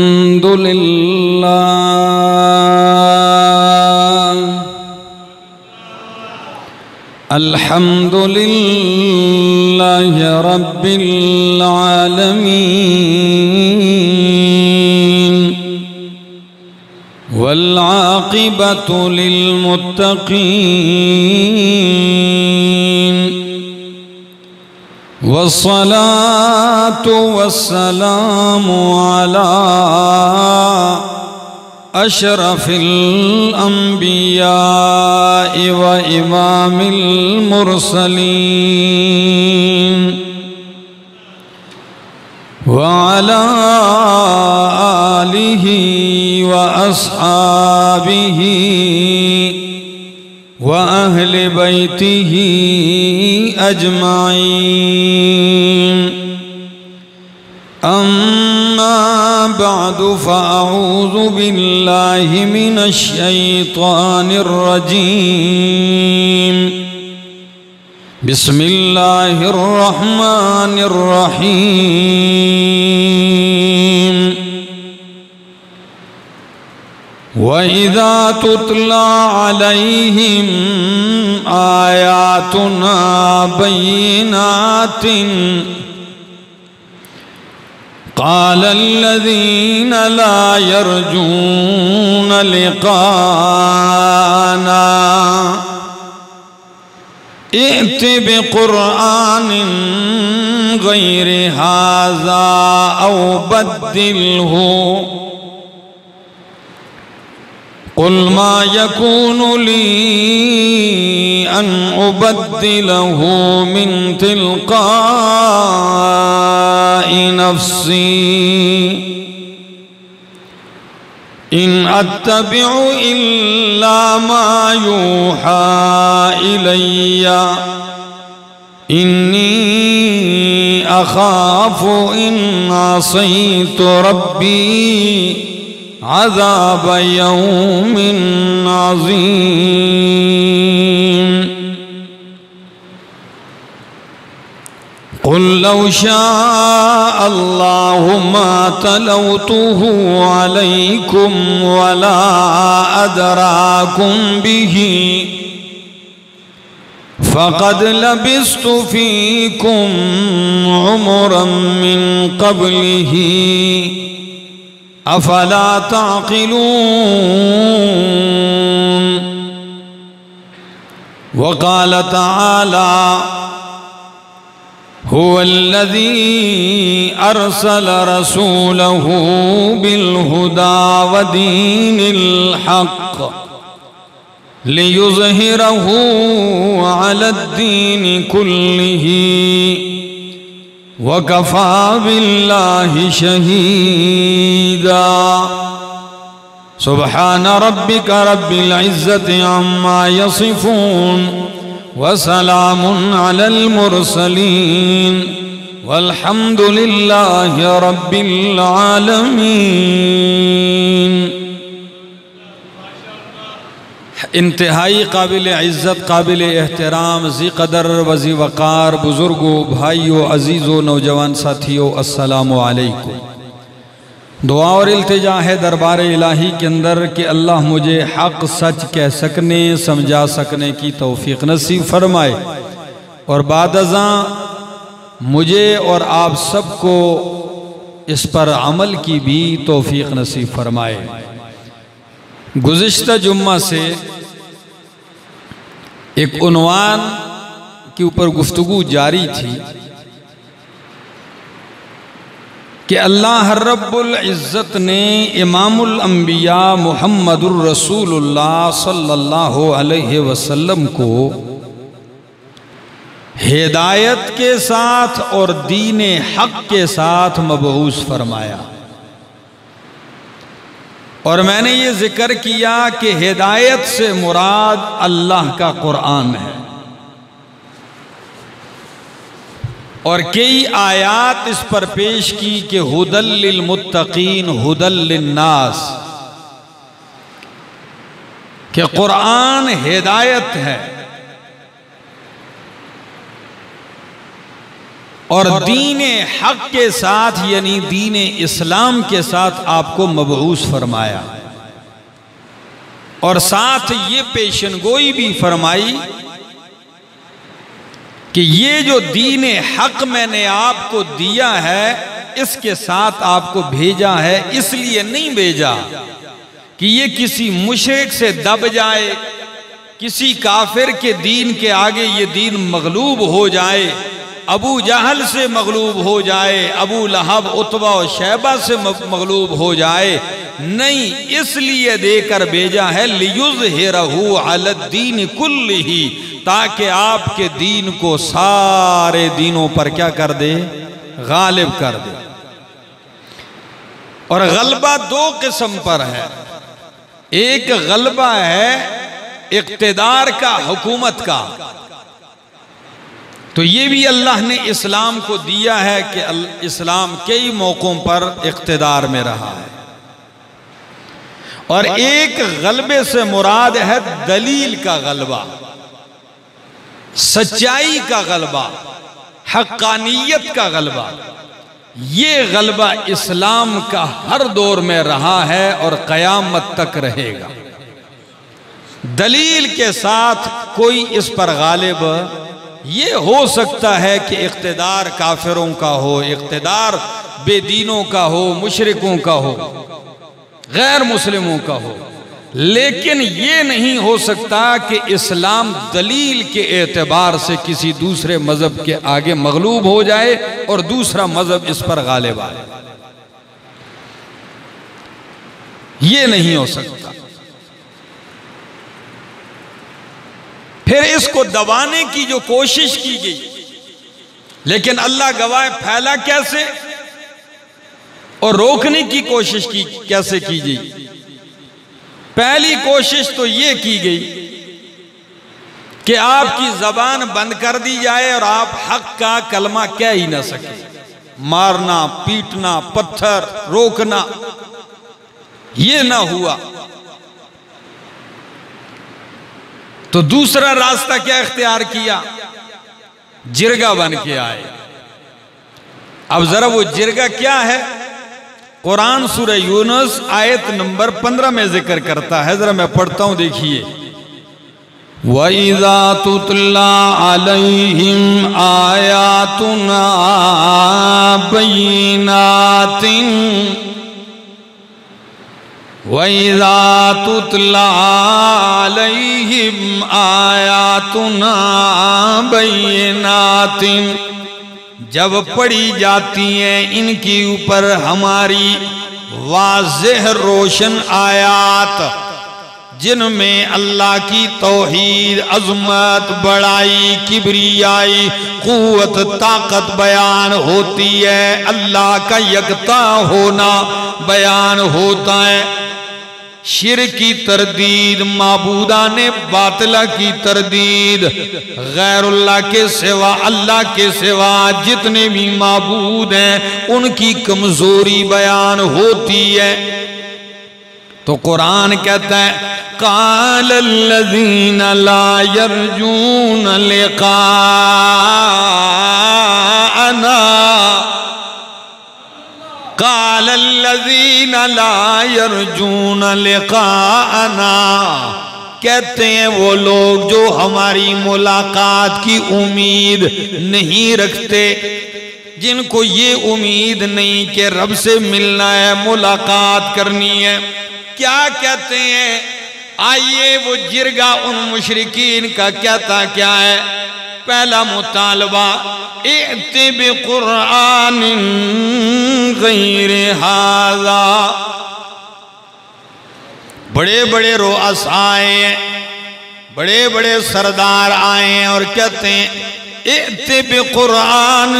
الحمد لله رب العالمين والعاقبة للمتقين والصلاة والسلام على أشرف الأنبياء وإمام المرسلين وعلى آله وأصحابه وأهل بيته أجمعين. أما بعد فأعوذ بالله من الشيطان الرجيم. بسم الله الرحمن الرحيم. وإذا تتلى عليهم آياتنا بينات قال الذين لا يرجون لقاءنا ائت بقرآن غير هذا أو بدله قل ما يكون لي أن أبدله من تلقاء نفسي إن أتبع إلا ما يوحى إلي إني أخاف إن عصيت ربي عذاب يوم عظيم. قل لو شاء الله ما تلوته عليكم ولا أدراكم به فقد لبثت فيكم عمرا من قبله أفلا تعقلون. وقال تعالى هو الذي أرسل رسوله بالهدى ودين الحق ليظهره على الدين كله وكفى بالله شهيدا. سبحان ربك رب العزة عما يصفون وسلام على المرسلين والحمد لله رب العالمين. इंतहाई काबिल इज़्ज़त काबिल एहतराम ज़ी क़दर वज़ी वक़ार बुज़ुर्गो भाइयों अज़ीज़ो नौजवान साथियों अस्सलामु अलैकुम। दुआ और इल्तिजा है दरबार इलाही के अंदर कि अल्लाह मुझे हक़ सच कह सकने समझा सकने की तौफ़ीक़ नसीब फरमाए और बाद अज़ां मुझे और आप सबको इस पर अमल की भी तौफ़ीक़ नसीब फरमाए। गुज़िश्ता जुम्मा से एक उन्वान के ऊपर गुफ्तगू जारी थी कि अल्लाह रब्बुल इज़्ज़त ने इमामुल अंबिया मुहम्मदुर रसूलुल्लाह सल्लल्लाहु अलैहि वसल्लम को हिदायत के साथ और दीन हक़ के साथ मबऊस फरमाया। और मैंने ये जिक्र किया कि हिदायत से मुराद अल्लाह का कुरान है और कई आयात इस पर पेश की कि हुदल लिल मुत्तकीन हुदल लिन्नास कि कुरान हिदायत है। और दीन हक के साथ यानी दीन इस्लाम के साथ आपको मबऊस फरमाया और साथ ये पेशन गोई भी फरमाई कि ये जो दीन हक मैंने आपको दिया है इसके साथ आपको भेजा है, इसलिए नहीं भेजा कि ये किसी मुशरिक से दब जाए, किसी काफिर के दीन के आगे ये दीन मगलूब हो जाए, अबू जहल से मगलूब हो जाए, अबू लहब उतबा और शैबा से मगलूब हो जाए। नहीं, इसलिए देकर भेजा है लियुज़हिरहू अलद्दीन कुल्लिही, ताकि आपके दीन को सारे दीनों पर क्या कर दे, गालिब कर दे। और गलबा दो किस्म पर है, एक गलबा है इक्तिदार का, हुकूमत का। तो ये भी अल्लाह ने इस्लाम को दिया है कि इस्लाम कई मौक़ों पर इक़्तिदार में रहा है। और एक गलबे से मुराद है दलील का गलबा, सच्चाई का गलबा, हक़ानियत का गलबा। ये गलबा इस्लाम का हर दौर में रहा है और क़यामत तक रहेगा। दलील के साथ कोई इस पर गालिब, ये हो सकता है कि इक़्तिदार काफिरों का हो, इक़्तिदार बेदीनों का हो, मुशरिकों का हो, गैर मुस्लिमों का हो, लेकिन ये नहीं हो सकता कि इस्लाम दलील के एतबार से किसी दूसरे मज़हब के आगे मगलूब हो जाए और दूसरा मज़हब इस पर गालिब आए। ये नहीं हो सकता। फिर इसको दबाने की जो कोशिश की गई, लेकिन अल्लाह गवाह, फैला कैसे और रोकने की कोशिश की कैसे की गई। पहली कोशिश तो ये की गई कि आपकी जबान बंद कर दी जाए और आप हक का कलमा कह ही ना सके, मारना, पीटना, पत्थर, रोकना, ये ना हुआ। तो दूसरा रास्ता क्या इख्तियार किया, जिरगा बन के आए। अब जरा वो जिरगा क्या है, कुरान सूरह यूनुस आयत नंबर 15 में जिक्र करता है। जरा मैं पढ़ता हूं, देखिए। वइज़ा तुतला अलैहिम आयातुना बैनातिन वइज़ा तुतला अलैहिम आयातुना बैनातिन, जब पढ़ी जाती हैं इनके ऊपर हमारी वाज़ेह रोशन आयात, जिनमें अल्लाह की तौहीद, अज़मत, बड़ाई, किबरियाई, क़ुव्वत, ताकत बयान होती है, अल्लाह का यकता होना बयान होता है, शिर की तरदीद, माबूदा ने बातला की तरदीद, गैरुल्लाह के सिवा, अल्लाह के सिवा जितने भी माबूद हैं उनकी कमजोरी बयान होती है। तो कुरान कहता है कालल्लज़ीना ला यरजून लिक़ाअना, कालल्लज़ीन ला यरजून लिक़ाअना, कहते हैं वो लोग जो हमारी मुलाकात की उम्मीद नहीं रखते, जिनको ये उम्मीद नहीं कि रब से मिलना है, मुलाकात करनी है। क्या कहते हैं, आइए वो जिरगा उन मुशरिकीन का कहता क्या है। पहला मुतालबा इत्तिब कुरान गैर हाजा, बड़े बड़े रोअस आए हैं, बड़े बड़े सरदार आए हैं और कहते हैं इत्तिब कुरान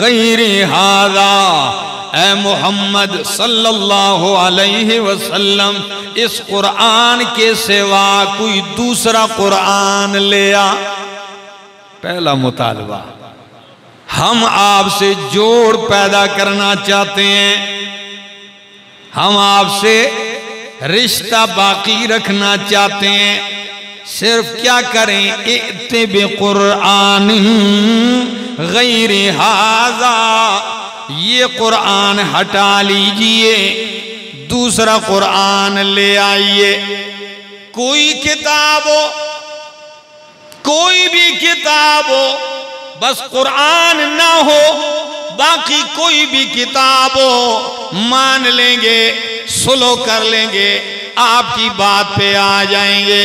गैर हाजा, ए मोहम्मद सल्लल्लाहु अलैहि वसल्लम इस कुरान के सिवा कोई दूसरा कुरान ले आ। पहला मुतालबा, हम आपसे जोड़ पैदा करना चाहते हैं, हम आपसे रिश्ता बाकी रखना चाहते हैं, सिर्फ क्या करें, इत्तिबे कुरान गैर हाजा, ये कुरान हटा लीजिए, दूसरा कुरान ले आइए। कोई किताब हो, कोई भी किताब हो, बस कुरान ना हो, बाकी कोई भी किताब हो मान लेंगे, सुलो कर लेंगे, आपकी बात पे आ जाएंगे।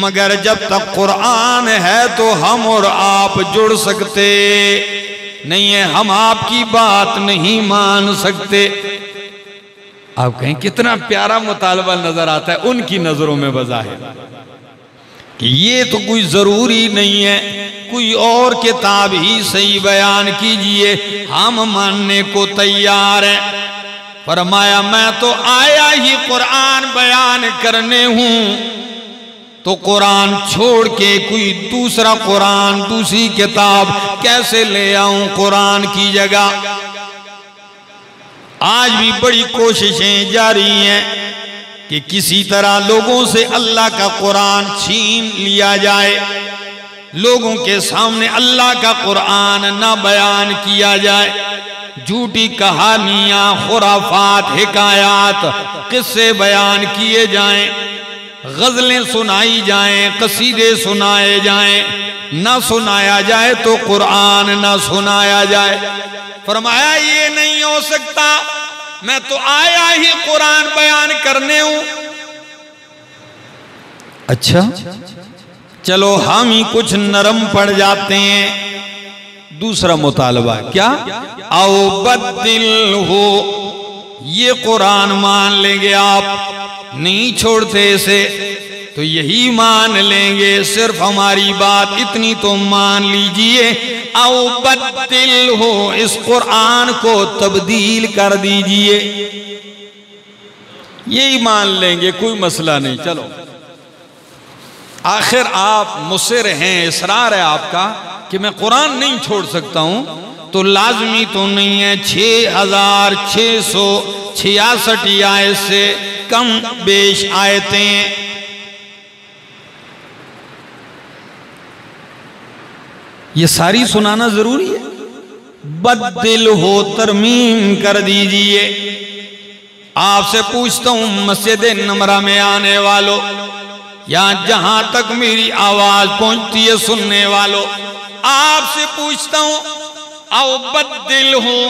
मगर जब तक कुरान है तो हम और आप जुड़ सकते नहीं है, हम आपकी बात नहीं मान सकते। आप कहें कितना प्यारा मुतालबा नजर आता है उनकी नजरों में बज़ाहिर, कि ये तो कोई जरूरी नहीं है, कोई और किताब ही सही बयान कीजिए, हम मानने को तैयार हैं। फरमाया मैं तो आया ही कुरान बयान करने हूँ, तो कुरान छोड़ के कोई दूसरा कुरान, दूसरी किताब कैसे ले आऊं कुरान की जगह। आज भी बड़ी कोशिशें जारी हैं कि किसी तरह लोगों से अल्लाह का कुरान छीन लिया जाए, लोगों के सामने अल्लाह का कुरान ना बयान किया जाए, झूठी कहानियां, खुराफात, हिकायात, किस्से बयान किए जाएं, गज़लें सुनाई जाएं, कसीदे सुनाए जाएं, ना सुनाया जाए तो कुरान ना सुनाया जाए। फरमाया ये नहीं हो सकता, मैं तो आया ही कुरान बयान करने हूं। अच्छा चलो हम ही कुछ नरम पड़ जाते हैं। दूसरा मुतालबा क्या, आओ बदल हो, ये कुरान मान लेंगे, आप नहीं छोड़ते इसे तो यही मान लेंगे, सिर्फ हमारी बात इतनी तो मान लीजिए। आओ बदल हो, इस कुरान को तब्दील कर दीजिए, यही मान लेंगे, कोई मसला नहीं। चलो आखिर आप मुसर हैं, इसरार है आपका कि मैं कुरान नहीं छोड़ सकता हूं, तो लाजमी तो नहीं है 6666 आयत से कम बेश आयतें। ये सारी सुनाना जरूरी है? बदल हो, तरमीम कर दीजिए। आपसे पूछता हूं मस्जिद-ए-नमरा में आने वालों, यहां जहां तक मेरी आवाज पहुंचती है सुनने वालों, आपसे पूछता हूं आओ बदल हूं,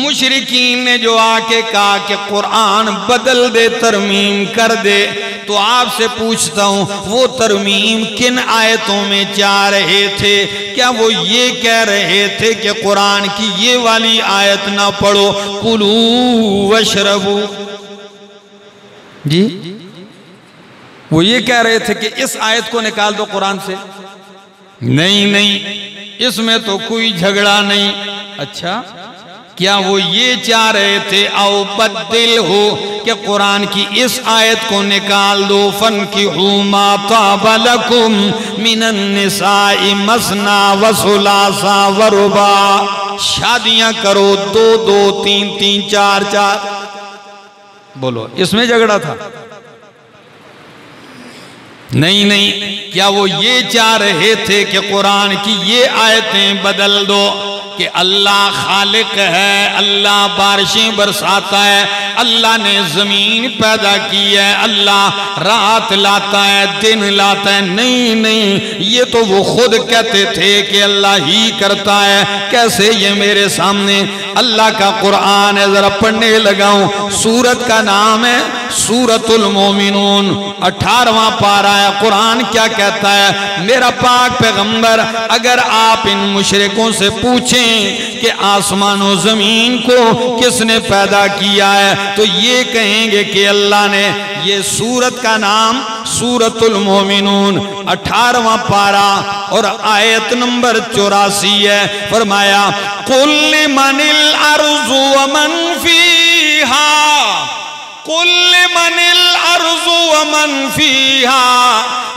मुशरिकीन ने जो आके कहा कि कुरान बदल दे, तरमीम कर दे, तो आपसे पूछता हूं वो तरमीम किन आयतों में चाह रहे थे? क्या वो ये कह रहे थे कि कुरान की ये वाली आयत ना पढ़ो, कुलू वशरबू? जी वो ये कह रहे थे कि इस आयत को निकाल दो कुरान से? नहीं नहीं, इसमें तो कोई झगड़ा नहीं। अच्छा क्या वो ये चाह रहे थे आओ बदल हो कि कुरान की इस आयत को निकाल दो, फन की हुमा ताबा लकुम मिनन निसाई मसना व सुलासा व रुबा, शादियां करो दो दो, तीन तीन, चार चार। बोलो इसमें झगड़ा था? नहीं नहीं। क्या वो ये चाह रहे थे कि कुरान की ये आयतें बदल दो कि अल्लाह खालिक है, अल्लाह बारिशें बरसाता है, अल्लाह ने ज़मीन पैदा की है, अल्लाह रात लाता है, दिन लाता है? नहीं नहीं, ये तो वो खुद कहते थे कि अल्लाह ही करता है, कैसे ये मेरे सामने अल्लाह का कुरान है? ज़रा पढ़ने लगाऊं। सूरत का नाम है सूरतुल मोमिनून, 18वां पारा है। कुरान क्या कहता है? मेरा पाक पैगंबर अगर आप इन मुशरिकों से पूछें कि आसमानों ज़मीन को किसने पैदा किया है, तो ये कहेंगे कि अल्लाह ने। ये सूरत का नाम सूरतुल मोमिनून, 18वां पारा और आयत नंबर 84 है। फरमाया कुल मनिल अर्ज़ु व मन फीहा, कुल मनिल अर्ज़ु वमन फ़ीहा,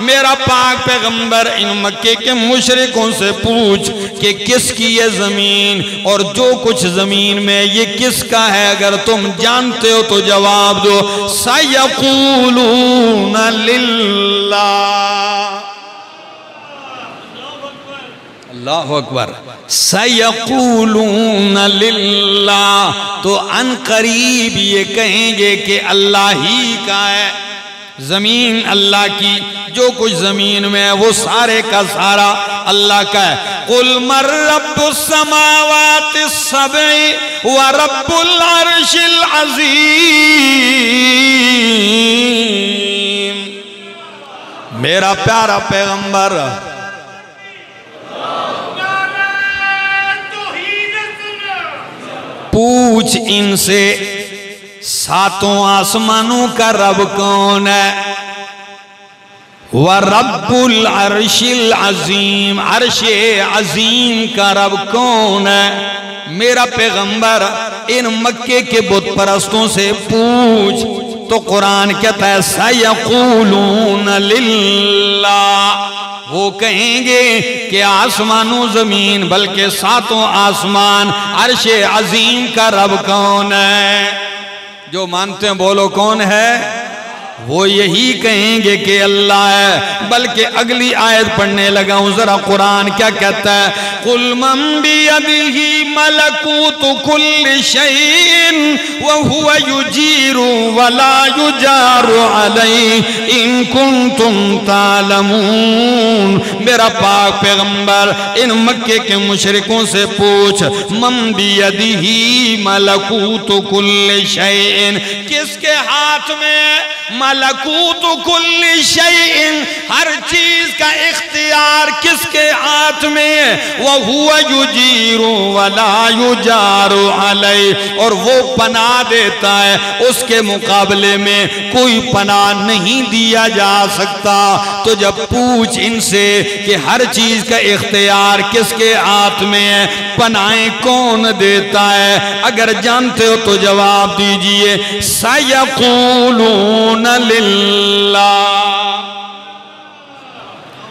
मेरा पाक पैगम्बर इन मक्के के मुशरिकों से पूछ कि किसकी ये ज़मीन और जो कुछ ज़मीन में ये किसका है, अगर तुम जानते हो तो जवाब दो। सयक़ूलून लिल्लाह, अल्लाहु अकबर। सयक़ूलून लिल्लाह, तो अन करीब ये कहेंगे कि अल्लाह ही का है, ज़मीन अल्लाह की, जो कुछ ज़मीन में है वो सारे का सारा अल्लाह का है। कुल मर रब्बुस समावाति सबई व रब्बुल अर्शिल अज़ीम। मेरा प्यारा पैगंबर पूछ इनसे, सातों आसमानों का रब कौन है? व रब्बुल अर्शिल अज़ीम, अर्शे अज़ीम का रब कौन है? मेरा पैगंबर इन मक्के के बुत परस्तों से पूछ। तो कुरान कहता है सयक़ूलून लिल्लाह, वो कहेंगे कि आसमानों जमीन बल्कि सातों आसमान अर्श अजीम का रब कौन है? जो मानते हैं बोलो कौन है? वो यही कहेंगे कि अल्लाह है। बल्कि अगली आयत पढ़ने लगा हूं, जरा कुरान क्या कहता है। कुल मन बियदिही मलकूतु कुल्लि शैइन व हुवा युजीरु व ला युजारु अलैहि इन कुंतुम तालमून। मेरा पाक पैगंबर इन मक्के के मुशरिकों से पूछ, मन बियदिही मलकूतु कुल्लि शैइन, किसके हाथ में मलकूतु कुल्लि शैइन, हर चीज का इख्तियार किसके हाथ में? व हुवा युजीरु व ला युजारु अलैहि, और वो पनाह देता है, उसके मुकाबले में कोई पनाह नहीं दिया जा सकता। तो जब पूछ इनसे कि हर चीज का इख्तियार किसके हाथ में है, पनाहें कौन देता है, अगर जानते हो तो जवाब दीजिए सयक़ूलून लिल्लाह।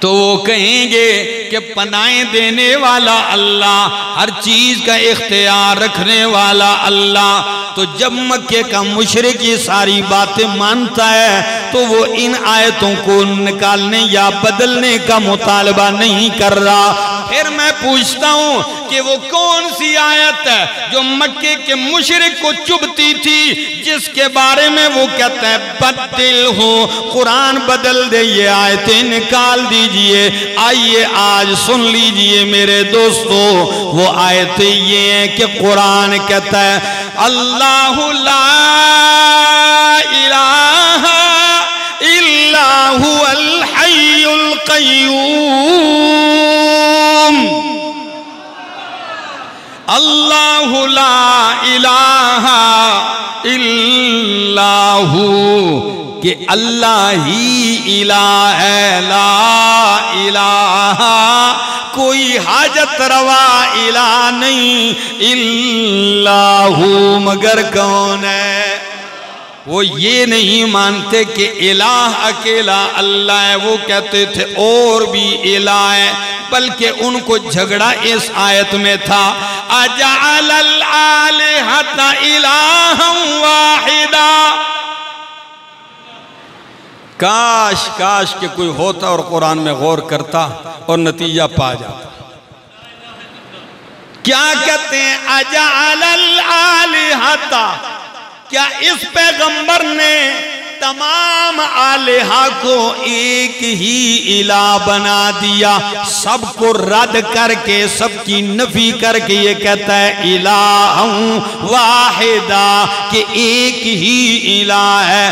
तो वो कहेंगे कि पनाहें देने वाला अल्लाह, हर चीज का इख्तियार रखने वाला अल्लाह। तो जब मक्के का मुशरिक ये सारी बातें मानता है तो वो इन आयतों को निकालने या बदलने का मुतालबा नहीं कर रहा। फिर मैं पूछता हूँ कि वो कौन सी आयत है जो मक्के के मुशरिक को चुभती थी, जिसके बारे में वो कहते हैं बदल हो, कुरान बदल दे, ये आयतें निकाल दीजिए। आइए आज सुन लीजिए मेरे दोस्तों, वो आयतें ये हैं कि कुरान कहता है अल्लाहु ला इलाहा इल्ला हुवल हय्युल क़य्यूम। अल्लाहु ला इलाहा इल्ला हु, कि अल्लाह ही इलाह है, ला इलाहा कोई हाजत रवा इला नहीं, इल्लाहु मगर कौन है? वो ये नहीं मानते कि इलाह अकेला अल्लाह है, वो कहते थे और भी इलाह है, बल्कि उनको झगड़ा इस आयत में था। अजअलल आलिहता इलाहं वाहिदा, काश काश के कोई होता और कुरान में गौर करता और नतीजा पा जाता। क्या कहते हैं? अजअलल आलिहता, क्या इस पैगंबर ने तमाम आलिहा को एक ही इला बना दिया? सबको रद्द करके, सबकी नफी करके ये कहता है इलाहु वाहिदा, कि एक ही इला है।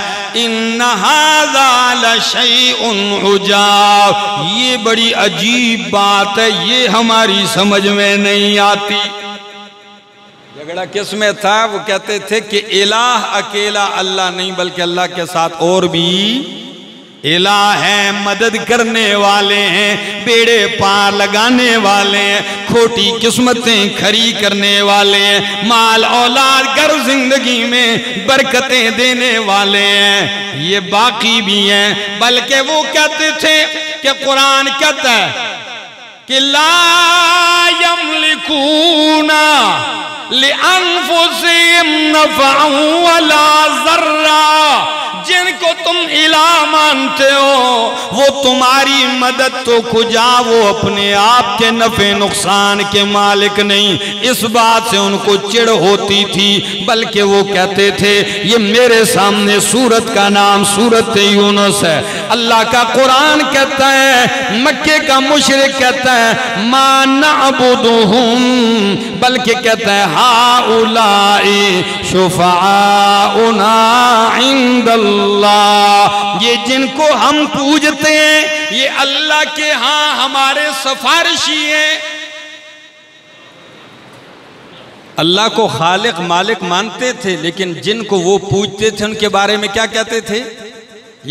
इन्ना हाज़ा लशैउन अजाब, ये बड़ी अजीब बात है, ये हमारी समझ में नहीं आती। झगड़ा किस में था? वो कहते थे कि इलाह अकेला अल्लाह नहीं, बल्कि अल्लाह के साथ और भी इला है, मदद करने वाले हैं, बेड़े पार लगाने वाले हैं, खोटी किस्मतें खरी करने वाले हैं, माल औलाद घर जिंदगी में बरकतें देने वाले हैं। ये बाकी भी हैं, बल्कि वो कहते थे कि कुरान कहता है कि ला यमलिकूना लिअन्फुसिहिम नफ़अन वला ज़र्रा, जिनको तुम इला मानते हो वो तुम्हारी मदद तो खुदा वो अपने आप के नफे नुकसान के मालिक नहीं। इस बात से उनको चिढ़ होती थी, बल्कि वो कहते थे ये मेरे सामने सूरत का नाम सूरत यूनुस है। अल्लाह का कुरान कहता है, मक्के का मुशरिक कहता है मा नअबुदुहुम, बल्कि कहता है हाउलाए शुफाउना इंदल्लाह, ये जिनको हम पूजते हैं ये अल्लाह के हां हमारे सफारशी हैं। अल्लाह को खालिक मालिक मानते थे, लेकिन जिनको वो पूजते थे उनके बारे में क्या कहते थे?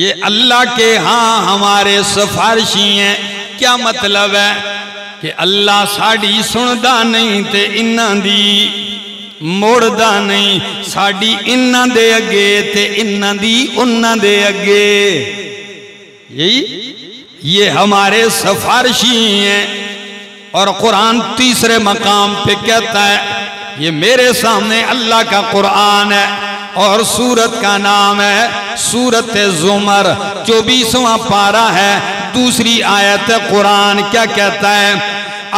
ये अल्लाह के हां हमारे सफारशी हैं। क्या मतलब है कि अल्लाह साड़ी सुनदा नहीं ते इन्ना दी मोड़दा नहीं, साड़ी इन्ना दे अगे ते इन्ना दी उन्ना दे अगे, यही ये हमारे सफारशी हैं। और कुरान तीसरे मकाम पे कहता है, ये मेरे सामने अल्लाह का कुरान है और सूरत का नाम है सूरत ज़ुमर, 24वां पारा है, दूसरी आयत है। कुरान क्या कहता है?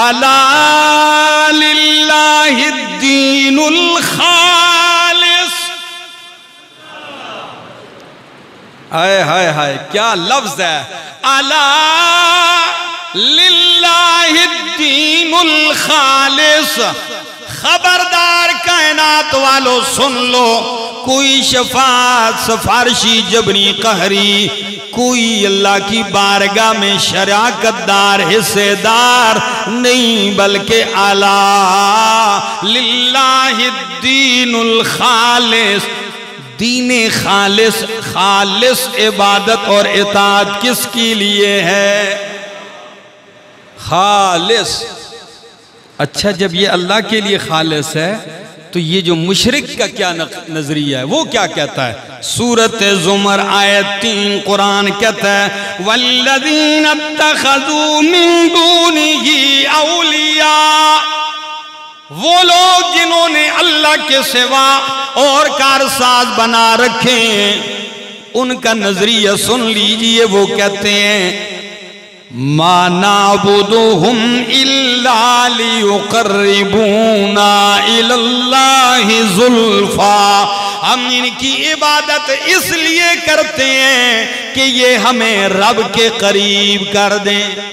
अला लिल्लाहि दीनुल खालिस। हाय हाय हाय, क्या लफ्ज है! अला लिल्लाहि दीनुल खालिस। खबरदार कायनात वालों सुन लो, कोई शफात सफारशी जबरी कहरी, कोई अल्लाह की बारगाह में शराकतदार हिस्सेदार नहीं, बल्कि आला लिल्लाहि दीनुल खालिस, दीने खालिस, खालिस इबादत और इताअत किसके लिए है? खालिस। अच्छा, जब ये अल्लाह के लिए खालिस है तो ये जो मुशरिक का क्या नजरिया है, वो क्या कहता है? सूरत ज़ुमर आयत 3 कुरान कहता है वल्लज़ीन इत्तख़ज़ू मिन दूनिही औलिया, वो लोग जिन्होंने अल्लाह के सिवा और कारसाज बना रखे हैं, उनका नजरिया सुन लीजिए। वो कहते हैं मा नाबुदुहुम इल्ला लियुकर्रिबूना इलल्लाहि जुल्फा, हम इनकी इबादत इसलिए करते हैं कि ये हमें रब के करीब कर दें।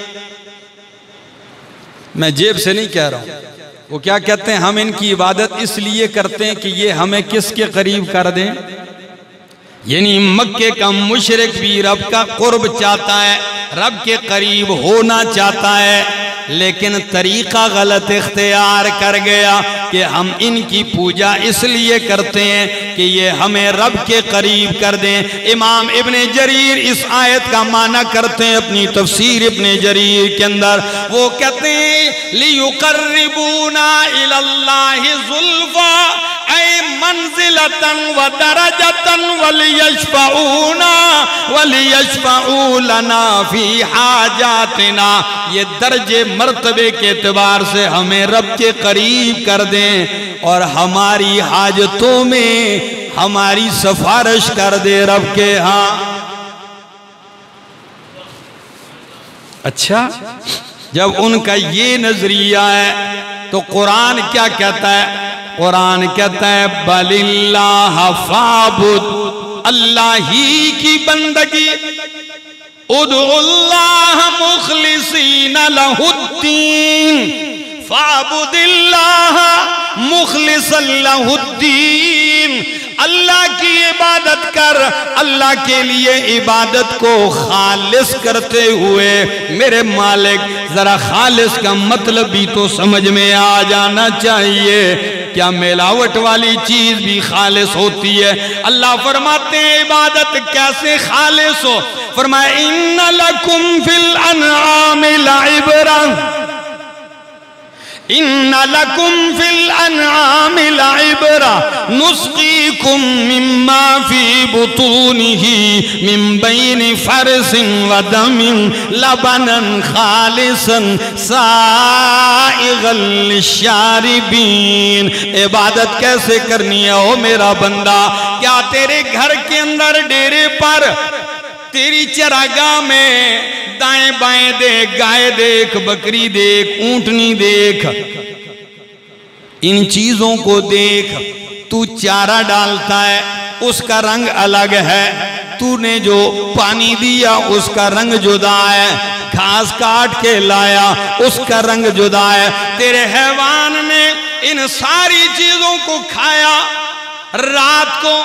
मैं जेब से नहीं कह रहा हूं, वो क्या कहते हैं? हम इनकी इबादत इसलिए करते हैं कि ये हमें किसके करीब कर दें। यानी मक्के का मुशरिक भी रब का कुर्ब चाहता है, रब के करीब होना चाहता है, लेकिन तरीका गलत इख्तियार कर गया कि हम इनकी पूजा इसलिए करते हैं कि ये हमें रब के करीब कर दें। इमाम इब्ने जरीर इस आयत का माना करते हैं अपनी तफसीर इब्ने जरीर के अंदर। वो कहते हैं लियुकर्रिबूना इलल्लाहि जुल्फा मंजिलतन व दरजतन वलियशफाऊ लना फी हाजातिना, ये दर्जे मर्तबे के एतबार से हमें रब के करीब कर दें और हमारी हाजतों में हमारी सिफारिश कर दे रब के हाँ। अच्छा, जब उनका ये नजरिया है तो कुरान क्या कहता है? कुरान कहता है बलिल्लाह फाबुद, अल्लाह ही की बंदगी, उदुल्लाह मुखलिसीन लहुद्दीन, फाबुदिल्लाह मुखलिसन लहुद्दीन, अल्लाह की इबादत कर, अल्लाह के लिए इबादत को खालिस करते हुए मेरे मालिक, जरा खालिस का मतलब भी तो समझ में आ जाना चाहिए। क्या मिलावट वाली चीज भी खालिस होती है? अल्लाह फरमाते हैं इबादत कैसे खालिस हो? फरमाया इन्ना लकुम फिल अनआमि लाइब्रा, इन्ना लकुम फिल अनआमि लाइब्रा नुस्कीकुम मिम्मा फी बुतूनिही मिन बैनि फरसिन व दमिन लबनन खालिसन साइगल लिशारिबीन। इबादत कैसे करनी है ओ मेरा बंदा? क्या तेरे घर के अंदर डेरे पर, तेरी चरागाह में दाएं बाएं देख, गाय देख, बकरी देख, ऊंटनी देख, इन चीजों को देख। तू चारा डालता है उसका रंग अलग है, तूने जो पानी दिया उसका रंग जुदा है, घास काट के लाया उसका रंग जुदा है। तेरे हैवान ने इन सारी चीजों को खाया, रात को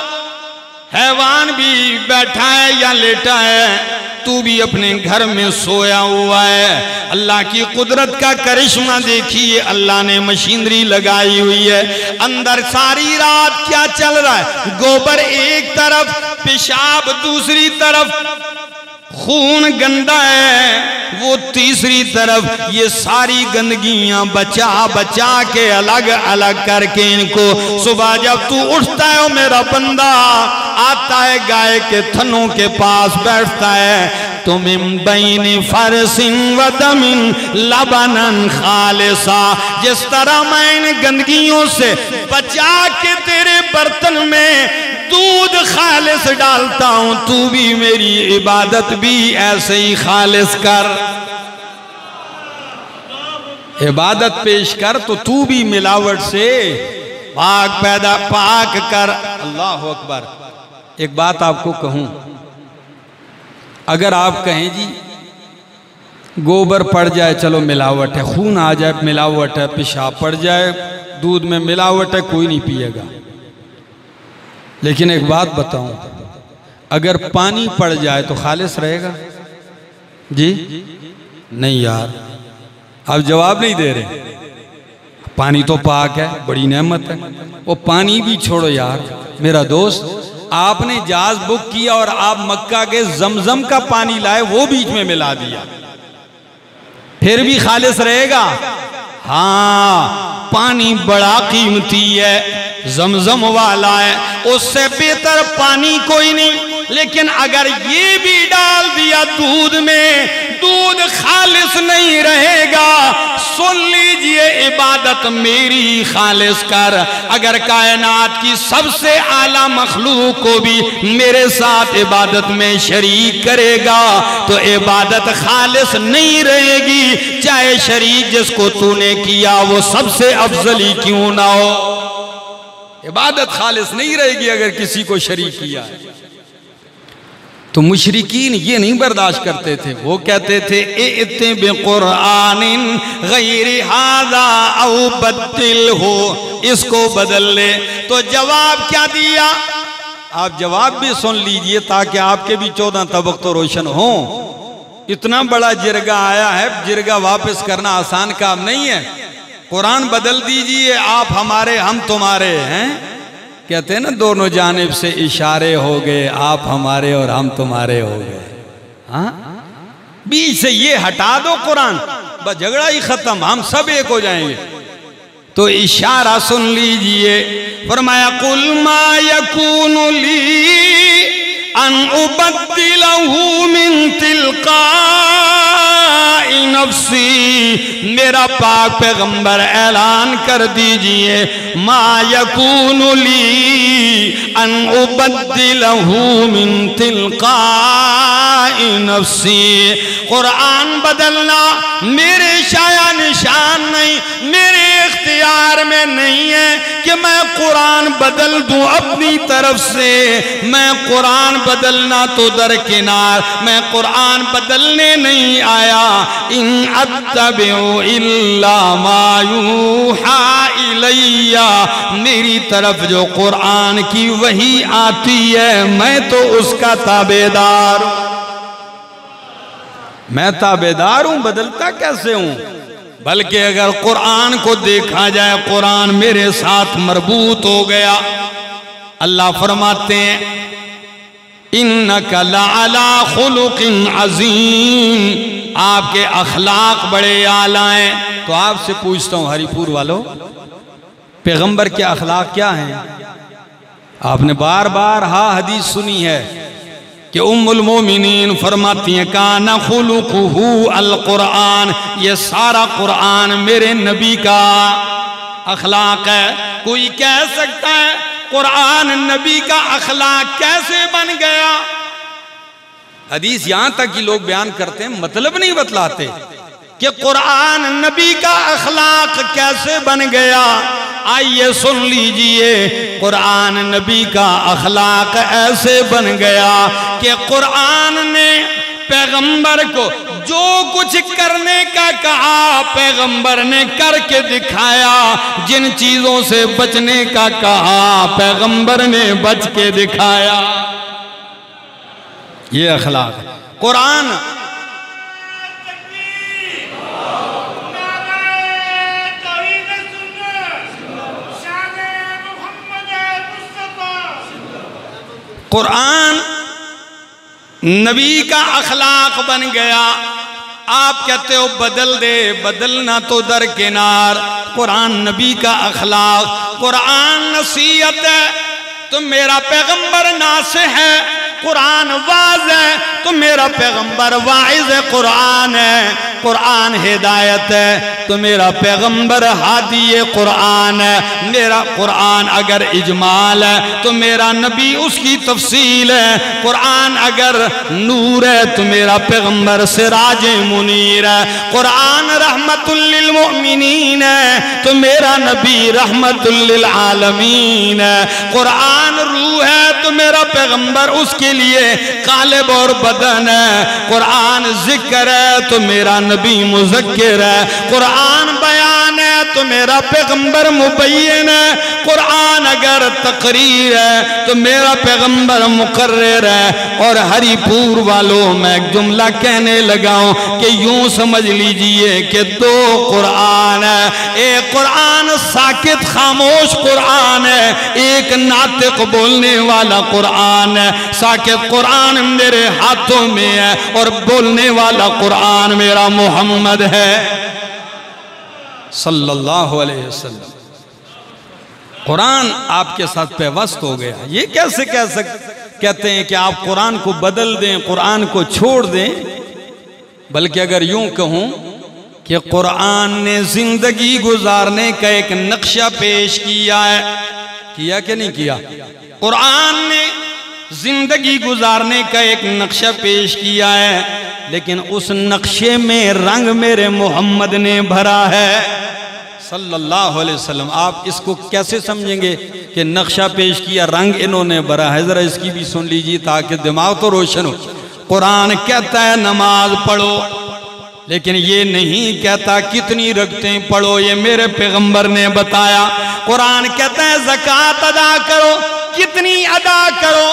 हैवान भी बैठा है या लेटा है, तू भी अपने घर में सोया हुआ है। अल्लाह की कुदरत का करिश्मा देखिए, अल्लाह ने मशीनरी लगाई हुई है। अंदर सारी रात क्या चल रहा है? गोबर एक तरफ, पेशाब दूसरी तरफ, खून गंदा है वो तीसरी तरफ। ये सारी गंदगियां बचा बचा के अलग अलग करके इनको सुबह जब तू उठता है मेरा बंदा, आता है गाय के थनों के पास बैठता है, तुम बैनी फरसिन व दमिन लबनन खालिसा। जिस तरह मैं इन गंदगियों से बचा के तेरे बर्तन में दूध खालिस डालता हूं, तू भी मेरी इबादत भी ऐसे ही खालिस कर। इबादत पेश कर तो तू भी मिलावट से पाक पैदा, पाक कर। अल्लाह अकबर। एक बात आपको कहूं, अगर आप कहें जी गोबर पड़ जाए चलो मिलावट है, खून आ जाए मिलावट है, पेशाब पड़ जाए दूध में मिलावट है, कोई नहीं पिएगा। लेकिन एक बात बताऊं, अगर पानी पड़ जाए तो खालिस रहेगा? जी नहीं यार, आप जवाब नहीं दे रहे। पानी तो पाक है, बड़ी नेमत है। वो पानी भी छोड़ो यार मेरा दोस्त, आपने जहाज बुक किया और आप मक्का के जमजम का पानी लाए, वो बीच में मिला दिया, फिर भी खालिस रहेगा? हाँ, पानी बड़ा कीमती है, जमजम वाला है, उससे बेहतर पानी कोई नहीं। लेकिन अगर ये भी डाल दिया दूध में, दूध खालिस नहीं रहेगा। सुन लीजिए, इबादत मेरी खालिस कर। अगर कायनात की सबसे आला मखलूक को भी मेरे साथ इबादत में शरीक करेगा तो इबादत खालिस नहीं रहेगी, चाहे शरीक जिसको तूने किया वो सबसे अफजली क्यों ना हो। इबादत खालिस नहीं रहेगी अगर किसी को शरीक किया। तो मुशरिकीन ये नहीं बर्दाश्त करते थे, वो कहते थे इतने बेकुरानिन गैर हादा औ बदल हो, इसको बदल ले। तो जवाब क्या दिया? आप जवाब भी सुन लीजिए ताकि आपके भी 14 तबक तो रोशन हो। इतना बड़ा जिरगा आया है, जिरगा वापस करना आसान काम नहीं है। कुरान बदल दीजिए, आप हमारे हम तुम्हारे हैं, कहते हैं ना दोनों जानिब से इशारे हो गए, आप हमारे और हम तुम्हारे हो गए। हाँ, बीच से ये हटा दो कुरान, बस झगड़ा ही खत्म, हम सब एक हो जाएंगे। तो इशारा सुन लीजिए, फरमाया कुल मा यकूनु ली अन उबद्दिलहु मिन तिलका नफ्सी। मेरा पाक पैगंबर ऐलान कर दीजिए, मा यकूनु ली अन उबद्दिलहु मिन तिलकाई नफ्सी। कुरान बदलना मेरे शाया निशान नहीं, मेरे इख्तियार में नहीं है कि मैं कुरान बदल दूं अपनी तरफ से। मैं कुरान बदलना तो दरकिनार, मैं कुरान बदलने नहीं आया। इन अत्तबिउ इल्ला मा यूहा इलैया, मेरी तरफ जो कुरान की वही आती है मैं तो उसका ताबेदार हूं। मैं ताबेदार हूं, बदलता कैसे हूं? बल्कि अगर कुरान को देखा जाए कुरान मेरे साथ मरबूत हो गया। अल्लाह फरमाते हैं इन्नका लअला खुलुकिन अज़ीम, आपके अखलाक बड़े आला हैं। तो आपसे पूछता हूँ हरिपुर वालों, पैगंबर के अखलाक क्या हैं? आपने बार बार हदीस सुनी है कि उम्मुल मोमिनीन फरमाती हैं काना खुलुकुहु अल कुरान, ये सारा कुरान मेरे नबी का अखलाक है। कोई कह सकता है कुरान नबी का अखलाक कैसे बन गया? हदीस यहां तक कि लोग बयान करते हैं, मतलब नहीं बतलाते कि कुरान नबी का अखलाक कैसे बन गया। आइए सुन लीजिए, कुरान नबी का अखलाक ऐसे बन गया कि कुरान ने पैगंबर को जो कुछ करने का कहा पैगंबर ने करके दिखाया, जिन चीजों से बचने का कहा पैगंबर ने बच के दिखाया। ये अखलाक कुरान। कुरान नबी का अखलाक बन गया। आप कहते हो बदल दे, बदलना तो दरकिनार, कुरान नबी का अखलाक। कुरान नसीहत है तो मेरा पैगंबर नासिह है, कुरान वाज है तो मेरा पैगंबर वाइज है, कुरान है। कुरान हिदायत है तो मेरा पैगंबर हादी कुरान है। मेरा कुरान अगर इजमाल है तो मेरा नबी उसकी तफसील है। कुरान अगर नूर है तो मेरा पैगंबर सिराज मुनीर है। कुरान रहमतुल लिल मुमिनीन है तो मेरा नबी रहमतुल लिल आलमीन है। कुरान रूह है तो मेरा पैगंबर उसके लिए कालिब और बदन है। कुरान जिक्र है तो मेरा नबी मुज़क्किर है। कुरान बयान है तो मेरा पैगंबर मुबय्यिन है। कुरान अगर तकरीर है तो मेरा पैगंबर मुकर्रिर है। और हरिपुर वालों मैं एक जुमला कहने लगा हूं कि यूं समझ लीजिए कि दो कुरान है, एक कुरान साकित खामोश कुरान है, एक नातिक बोलने वाला कुरान है। साकित कुरान मेरे हाथों में है और बोलने वाला कुरान मेरा मोहम्मद है सल्लल्लाहु अलैहि वसल्लम। कुरान आपके साथ पेवस्त हो गया। ये कैसे कहते हैं कि आप कुरान को बदल दें, कुरान को छोड़ दें। बल्कि अगर यूं कहूं कि कुरान ने जिंदगी गुजारने का एक नक्शा पेश किया है, किया कि नहीं किया? कुरान ने जिंदगी गुजारने का एक नक्शा पेश किया है, लेकिन उस नक्शे में रंग मेरे मोहम्मद ने भरा है सल्लल्लाहु अलैहि वसल्लम। आप इसको कैसे समझेंगे कि नक्शा पेश किया, रंग इन्होंने भरा है? जरा इसकी भी सुन लीजिए ताकि दिमाग तो रोशन हो। कुरान कहता है नमाज पढ़ो, लेकिन ये नहीं कहता कितनी रकअतें पढ़ो, ये मेरे पैगंबर ने बताया। कुरान कहता है ज़कात अदा करो, कितनी अदा करो,